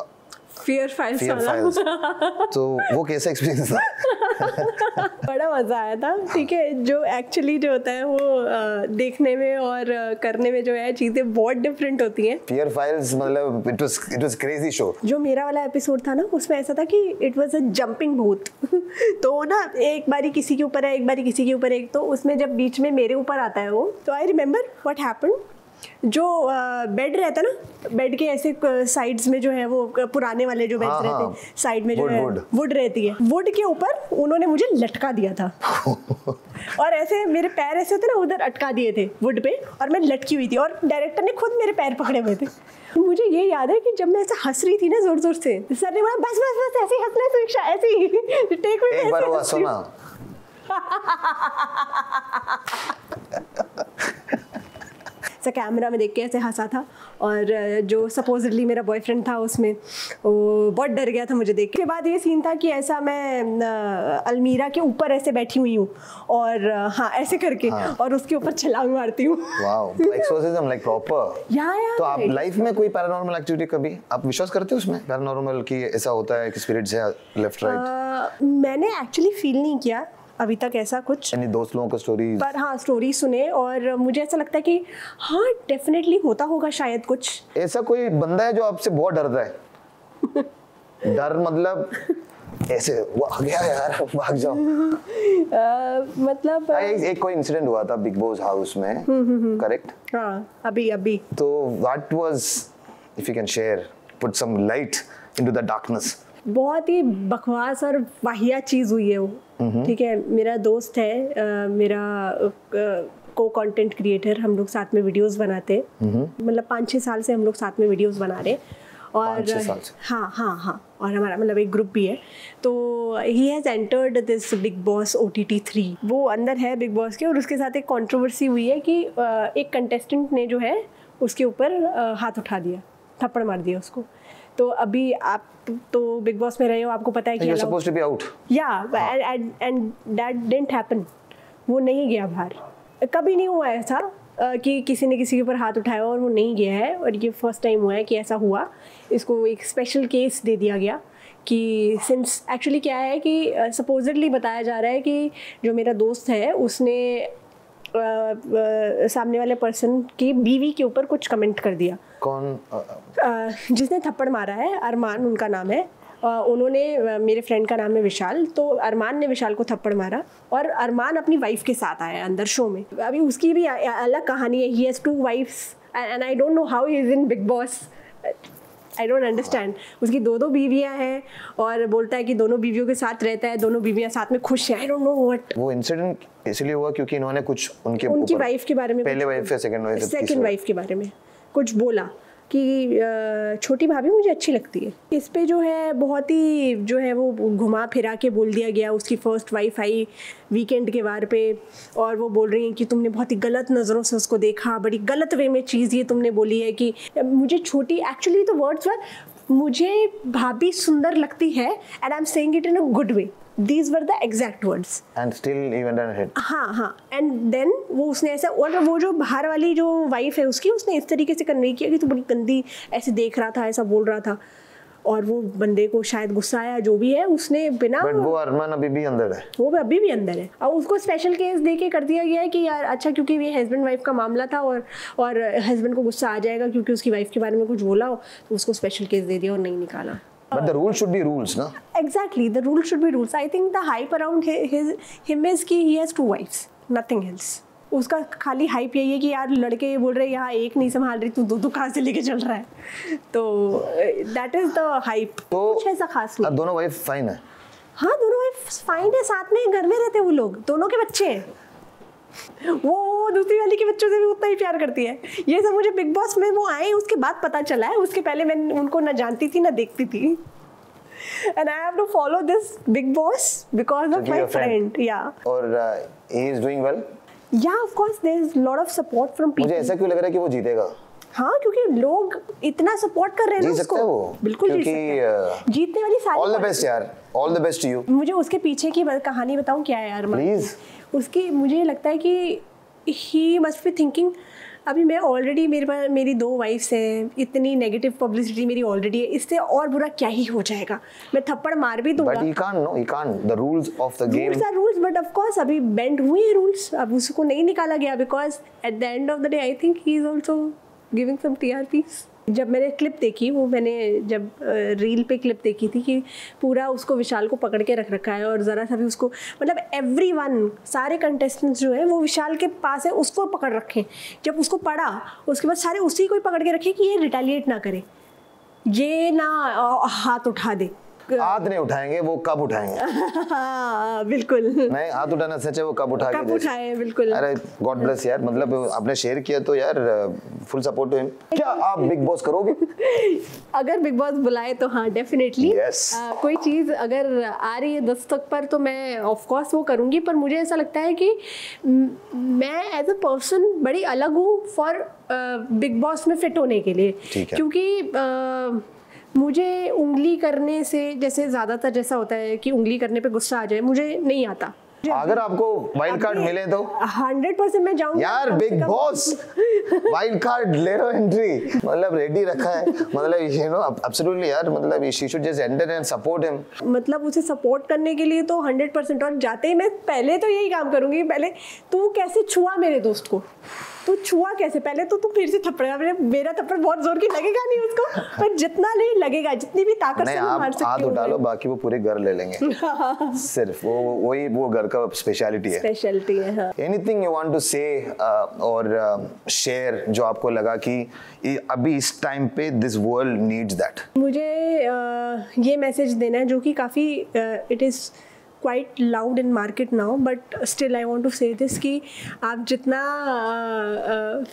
फियर फाइल्स वाला, तो वो कैसा एक्सपीरियंस था? बड़ा मज़ा आया था, ठीक है। जो एक्चुअली जो होता है वो देखने में और करने में जो है चीज़ें बहुत डिफरेंट होती हैं। फियर फाइल्स मतलब it was it was crazy show. जो मेरा वाला एपिसोड था ना उसमें ऐसा था कि इट वाज अ जंपिंग भूत। तो ना एक बारी किसी के ऊपर है, एक बारी किसी के ऊपर है, तो उसमें जब बीच में मेरे ऊपर आता है वो, तो आई रिमेंबर व्हाट हैपेंड। जो बेड रहता है ना, बेड के ऐसे साइड्स में जो है वो पुराने वाले जो बेड हाँ, रहते हैं साइड में जो wood, है वुड रहती है, वुड के ऊपर उन्होंने मुझे लटका दिया था। और ऐसे मेरे पैर ऐसे होते ना उधर अटका दिए थे वुड पे, और मैं लटकी हुई थी और डायरेक्टर ने खुद मेरे पैर पकड़े हुए थे। मुझे ये याद है कि जब मैं ऐसे हंस रही थी ना जोर जोर से, सर ने बोला बस बस बस ऐसे हंसना सुमिक्षा, ऐसे ही टेक में एक बार वो सुना। कैमरा में देख के ऐसे हंसा था, और जो सपोजली मेरा बॉयफ्रेंड था उसमें वो बहुत डर गया था मुझे देख के। बाद ये सीन था कि ऐसा मैं अलमीरा के ऊपर ऐसे बैठी हुई हूँ और हाँ ऐसे करके हाँ। और उसके ऊपर छलांग मारती हूँ। Wow, exorcism like proper. तो आप लाइफ में कोई पैरानॉर्मल एक्टिविटी कभी आप विश्वास करते हो उसमें पैरानॉर्मल की ऐसा होता है कि स्पिरिट्स है लेफ्ट राइट? मैंने एक्चुअली फील नहीं किया अभी तक ऐसा कुछ, यानी दोस्त लोगों को स्टोरीज पर हाँ स्टोरी सुने और मुझे ऐसा लगता है कि हाँ डेफिनेटली होता होगा शायद कुछ। ऐसा कोई बंदा है जो आपसे बहुत डरता है? डर मतलब ऐसे भाग गया यार भाग जाओ। uh, मतलब आ, एक, एक कोई इंसिडेंट हुआ था बिग बॉस हाउस में, करेक्ट? हाँ अभी अभी। तो what was, if you can share, put some light into the darkness. बहुत ही बकवास और वाहिया चीज़ हुई है वो, ठीक है। मेरा दोस्त है, आ, मेरा को कंटेंट क्रिएटर, हम लोग साथ में वीडियोस बनाते, मतलब पाँच छः साल से हम लोग साथ में वीडियोस बना रहे और हाँ हाँ हाँ और हमारा मतलब एक ग्रुप भी है। तो he has entered this Bigg Boss O T T three, वो अंदर है बिग बॉस के, और उसके साथ एक कॉन्ट्रोवर्सी हुई है कि आ, एक कंटेस्टेंट ने जो है उसके ऊपर हाथ उठा दिया, थप्पड़ मार दिया उसको। तो अभी आप तो बिग बॉस में रहे हो, आपको पता है कि you are supposed to be out, या एंड दैट डिडंट हैपन। वो नहीं गया बाहर, कभी नहीं हुआ ऐसा कि किसी ने किसी के ऊपर हाथ उठाया और वो नहीं गया है, और ये फर्स्ट टाइम हुआ है कि ऐसा हुआ। इसको एक स्पेशल केस दे दिया गया कि सिंस एक्चुअली क्या है कि सपोजली uh, बताया जा रहा है कि जो मेरा दोस्त है उसने Uh, uh, सामने वाले पर्सन की बीवी के ऊपर कुछ कमेंट कर दिया। कौन? uh, uh, जिसने थप्पड़ मारा है, अरमान उनका नाम है। uh, उन्होंने uh, मेरे फ्रेंड का नाम है विशाल, तो अरमान ने विशाल को थप्पड़ मारा और अरमान अपनी वाइफ के साथ आया अंदर शो में। अभी उसकी भी अलग कहानी है, he has two wives and I don't know how he is in Bigg Boss, I don't understand. उसकी दो दो बीवियां हैं और बोलता है कि दोनों बीवियों के साथ रहता है, दोनों बीवियां साथ में खुश हैं। I don't know what. वो इंसिडेंट इसलिए हुआ क्योंकि इन्होंने कुछ उनके उनकी वाइफ के बारे में, पहले वाइफ या सेकंड वाइफ, सेकंड वाइफ के बारे में कुछ बोला कि छोटी भाभी मुझे अच्छी लगती है। इस पे जो है बहुत ही जो है वो घुमा फिरा के बोल दिया गया। उसकी फर्स्ट वाइफ आई वीकेंड के वार पे और वो बोल रही हैं कि तुमने बहुत ही गलत नज़रों से उसको देखा, बड़ी गलत वे में चीज़ ये तुमने बोली है कि मुझे छोटी, एक्चुअली तो वर्ड्स वर मुझे भाभी सुंदर लगती है and I am saying it in a good way, these were the exact words and still even done hit. हाँ हाँ एंड देन वो उसने ऐसा, और वो जो बाहर वाली जो वाइफ है उसकी, उसने इस तरीके से कन्वे किया कि तू बड़ी गंदी ऐसे देख रहा था, ऐसा बोल रहा था, और वो बंदे को शायद गुस्सा आया जो भी है उसने बिना। बट वो अरमान अभी भी अंदर है, वो अभी भी अंदर है। और उसको स्पेशल केस देके कर दिया गया है कि यार अच्छा, क्योंकि ये हस्बैंड वाइफ का मामला था और और हस्बैंड को गुस्सा आ जाएगा क्योंकि उसकी वाइफ के बारे में कुछ बोला हो, तो उसको स्पेशल केस दे दिया और नहीं निकाला। But the rules should be rules, na? Exactly, the rules should be rules. I think the hype around his, his him is कि he has two wives, nothing else. उसका खाली हाइप यही है कि यार लड़के ये बोल रहे हैं यहाँ एक नहीं संभाल रही, तू दो दो कहाँ से लेके चल रहा है, तो that is the hype. तो कुछ ऐसा खास नहीं। अब दोनों वाइफ फाइन है? हाँ दोनों वाइफ फाइन है, साथ में घर में रहते हैं वो लोग, दोनों के बच्चे हैं। वो दूसरी वाली के बच्चों से भी उतना ही प्यार करती है। ये सब मुझे बिग बॉस में वो आए उसके बाद पता चला है, उसके पहले मैं उनको ना जानती थी ना देखती थी। And I have to follow this Bigg Boss because of my friend, या और ही इज डूइंग वेल, या of course there is lot of support from people. मुझे ऐसा क्यों लग रहा है कि वो जीतेगा? हाँ क्योंकि लोग इतना सपोर्ट कर रहे हैं उसको, बिल्कुल जीत सकते हैं। जीतने वाली सारी, ऑल द बेस्ट यार, all the best to you. मुझे उसके पीछे की कहानी बताऊं क्या है यार, प्लीज। उसकी मुझे लगता है कि ही मस्ट बी थिंकिंग अभी मैं ऑलरेडी मेरे पास मेरी दो वाइफ्स हैं, इतनी नेगेटिव पब्लिसिटी मेरी ऑलरेडी है, इससे और बुरा क्या ही हो जाएगा, मैं थप्पड़ मार भी दूंगा। But you can't no, you can't, the rules of the game, rules are rules, but of course अभी बेंड हुए हैं रूल्स, अब उसको नहीं निकाला गया because at the end of the day I think he is also giving some TRPs. जब मैंने क्लिप देखी, वो मैंने जब रील पे क्लिप देखी थी कि पूरा उसको विशाल को पकड़ के रख रखा है और ज़रा सा भी उसको, मतलब एवरीवन, सारे कंटेस्टेंट्स जो हैं वो विशाल के पास है, उसको पकड़ रखें। जब उसको पड़ा उसके बाद सारे उसी को ही पकड़ के रखें कि ये रिटेलिएट ना करे, ये ना हाथ उठा दे। हाथ नहीं उठाएंगे, वो कब उठाएंगे? हाँ, बिल्कुल नहीं, हाथ उठाना सच है, वो कब उठाएंगे, कब उठाए, बिल्कुल। अरे गॉड ब्लेस यार, मतलब आपने शेयर किया तो यार फुल सपोर्ट टू हिम। क्या आप बिग बॉस करोगे? अगर बिग बॉस बुलाए तो हाँ, डेफिनेटली। yes. uh, कोई चीज़ अगर आ रही है दस्तक पर तो मैं ऑफकोर्स वो करूँगी, पर मुझे ऐसा लगता है कि मैं एज अ पर्सन बड़ी अलग हूँ फॉर बिग बॉस में फिट होने के लिए, क्योंकि uh, मुझे उंगली करने से, जैसे ज़्यादातर जैसा होता है कि उंगली करने पे गुस्सा आ जाए, मुझे नहीं आता। अगर आपको वाइल्ड कार्ड मिले तो हंड्रेड परसेंट मैं जाऊंगा यार बिग बॉस। वाइल्ड कार्ड लेरो एंट्री, मतलब रेडी रखा है, मतलब यू नो एब्सोल्युटली यार, मतलब she should just enter and support him, मतलब उसे सपोर्ट करने के लिए तो हंड्रेड परसेंट। और जाते ही मैं पहले तो यही काम करूंगी, पहले तू कैसे छुआ मेरे दोस्त को, तू छुआ कैसे, पहले तो तू फिर से थप्पड़ा, मेरा थप्पड़ बहुत जोर की लगेगा नहीं उसको, पर जितना नहीं लगेगा, जितनी भी ताकत से मार सकती हूं, हाथ उठा लो, बाकी वो पूरे घर ले लेंगे। सिर्फ वो वही वो घर का स्पेशलिटी है, स्पेशलिटी है। एनीथिंग यू वांट टू से और शेयर जो आपको लगा कि अभी इस टाइम पे दिस वर्ल्ड नीड्स दैट? मुझे uh, ये मैसेज देना है जो कि काफी it is quite loud in market now, but still I want to say this कि आप जितना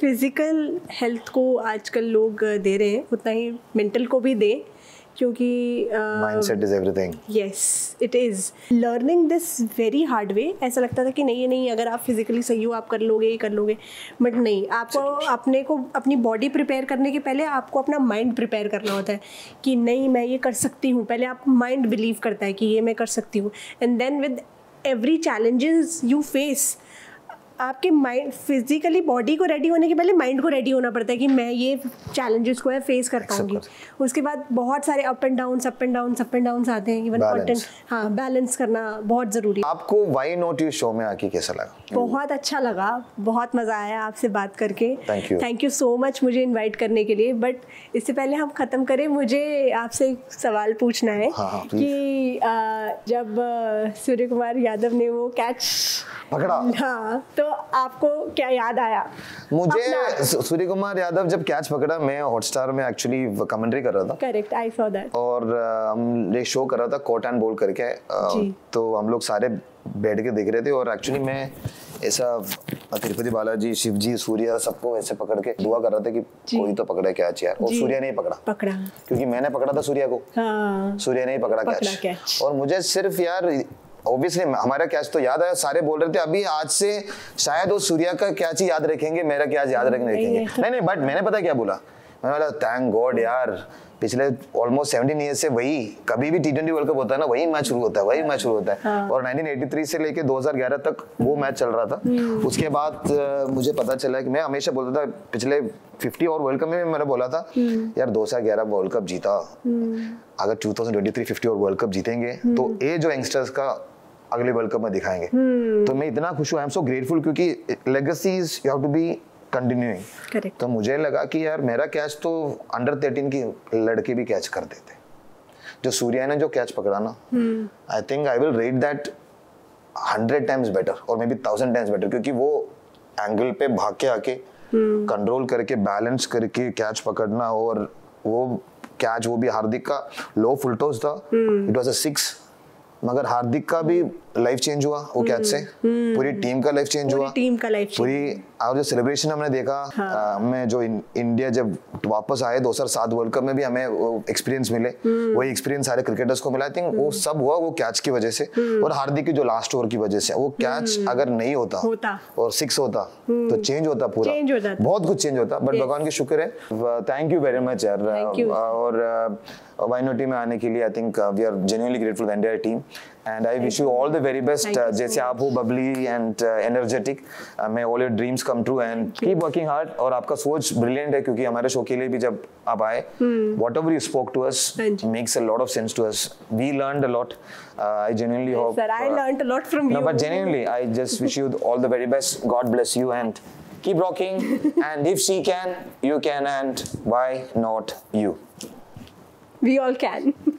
फिज़िकल uh, हेल्थ uh, को आजकल लोग दे रहे हैं उतना ही मेंटल को भी दें, क्योंकि mindset is everything. Yes it is. Learning this very hard way, ऐसा लगता था कि नहीं नहीं अगर आप फिज़िकली सही हो आप कर लोगे, ये कर लोगे, बट नहीं, आपको अपने को अपनी बॉडी प्रिपेयर करने के पहले आपको अपना माइंड प्रिपेयर करना होता है कि नहीं मैं ये कर सकती हूँ, पहले आप माइंड बिलीव करता है कि ये मैं कर सकती हूँ, and then with every challenges you face आपके माइंड, फिजिकली बॉडी को रेडी होने के पहले माइंड को रेडी होना पड़ता है कि मैं ये चैलेंजेस को फेस कर पाऊंगी। उसके बाद बहुत सारे up and down up and down up and down आते हैं, इवन कंटेंट, हाँ, बैलेंस करना बहुत ज़रूरी है। आपको वाई नॉट यू शो में आके कैसा लगा? बहुत अच्छा लगा, बहुत मज़ा आया आपसे बात करके, थैंक यू सो मच मुझे इन्वाइट करने के लिए। बट इससे पहले हम ख़त्म करें, मुझे आपसे एक सवाल पूछना है कि जब सूर्य कुमार यादव ने वो कैच पकड़ा, हाँ, तो आपको क्या याद आया? मुझे सूर्य कुमार यादव जब कैच पकड़ा, मैं हॉटस्टार में एक्चुअली कमेंट्री कर रहा था। Correct, I saw that. और हम एक शो कर रहा था कोट एंड बॉल करके, तो हम लोग सारे बैठ के देख रहे थे, और एक्चुअली मैं ऐसा तिरुपति बालाजी, शिवजी, सूर्या, सबको ऐसे पकड़ के दुआ कर रहा था कि कोई तो पकड़े कैच यार, और सूर्या ने ही पकड़ा पकड़ा क्योंकि मैंने पकड़ा था सूर्या को, सूर्या ने ही पकड़ा कैच। और मुझे सिर्फ यार ऑब्वियसली हमारा कैच तो याद आया, सारे बोल रहे थे अभी आज से शायद वो सूर्या का कैच ही याद रखेंगे, मेरा कैच याद रखने रखेंगे नहीं नहीं, बट मैंने पता क्या बोला, मैंने बोला थैंक गॉड यार, पिछले ऑलमोस्ट सेवेंटीन ईयर से वही, कभी भी टी ट्वेंटी वर्ल्ड कप होता है ना वही मैच शुरू होता है, वही मैच शुरू होता है। हाँ। और नाइनटीन एटी थ्री से लेके दो हज़ार ग्यारह तक वो मैच चल रहा था। उसके बाद मुझे पता चला कि मैं हमेशा बोलता था, पिछले फिफ्टी और वर्ल्ड कप में मैंने बोला था यार दो हज़ार ग्यारह वर्ल्ड कप जीता, अगर two thousand twenty three fifty और वर्ल्ड कप जीतेंगे तो ये जो यंगस्टर्स का अगले वर्ल्ड कप में दिखाएंगे। तो मैं इतना खुश हूँ, आई एम सो ग्रेटफुल, क्योंकि legacy is you have to be continuing. तो मुझे लगा कि यार मेरा कैच तो अंडर थर्टीन की लड़के भी कैच कर देते, जो सूर्या ने जो कैच पकड़ा ना, I think I will rate that hundred times better और maybe thousand times better, क्योंकि वो एंगल पे भाग के आके कंट्रोल करके बैलेंस करके कैच पकड़ना, और वो कैच वो भी हार्दिक का लो फुल टॉस था, इट वाज अ सिक्स, मगर हार्दिक का भी लाइफ चेंज हुआ वो कैच से, पूरी टीम का लाइफ चेंज हुआ, टीम का लाइफ, पूरी। और जो सेलिब्रेशन हमने देखा, हाँ। मैं जो इन, इंडिया जब वापस आए दो हज़ार सात वर्ल्ड कप में भी हमें एक्सपीरियंस मिले, वही एक्सपीरियंस सारे क्रिकेटर्स को मिला, आई थिंक वो सब हुआ वो कैच की वजह से, और हार्दिक की जो लास्ट ओवर की वजह से। वो कैच अगर नहीं होता, होता। और सिक्स होता तो चेंज होता, पूरा बहुत कुछ चेंज होता, बट भगवान का शुक्र है। थैंक यू वेरी मच यार, और वाई नॉट यू में आने के लिए I think we are genuinely grateful the entire team. and I wish you all the very best. Uh, जैसे आप हो bubbly and uh, energetic, uh, may all your dreams come true and keep working hard. और आपका सोच brilliant है क्योंकि हमारे शो के लिए भी जब आप आए, whatever you spoke to us makes a lot of sense to us. We learned a lot. Uh, I genuinely hope. Sir, I learned a lot from you. No, but genuinely, I just wish you all the very best. God bless you and keep rocking. And if she can, you can, and why not you? We all can.